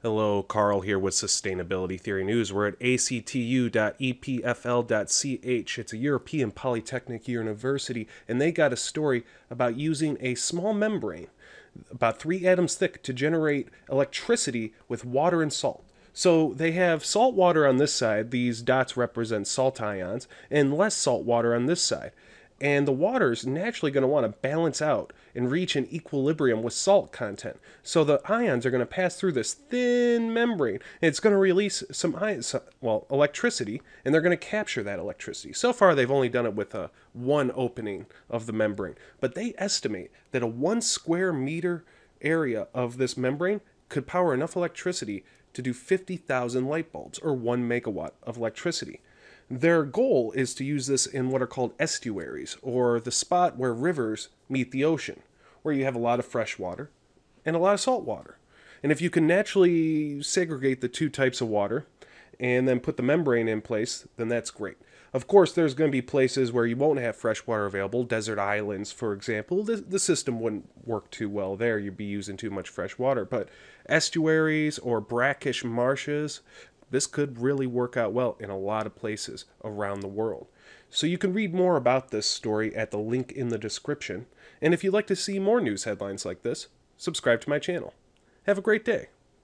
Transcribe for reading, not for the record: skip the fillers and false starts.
Hello, Carl here with Sustainability Theory News. We're at actu.epfl.ch. It's a European polytechnic university, and they got a story about using a small membrane, about 3 atoms thick, to generate electricity with water and salt. So they have salt water on this side. These dots represent salt ions, and less salt water on this side. And the water is naturally going to want to balance out and reach an equilibrium with salt content. So the ions are going to pass through this thin membrane. It's going to release some ions, well, electricity, and they're going to capture that electricity. So far, they've only done it with one opening of the membrane. But they estimate that a 1 square meter area of this membrane could power enough electricity to do 50,000 light bulbs, or 1 megawatt of electricity. Their goal is to use this in what are called estuaries, or the spot where rivers meet the ocean, where you have a lot of fresh water and a lot of salt water. And if you can naturally segregate the two types of water and then put the membrane in place, then that's great. Of course, there's going to be places where you won't have fresh water available, desert islands, for example. The system wouldn't work too well there. You'd be using too much fresh water. But estuaries or brackish marshes, this could really work out well in a lot of places around the world. So you can read more about this story at the link in the description. And if you'd like to see more news headlines like this, subscribe to my channel. Have a great day.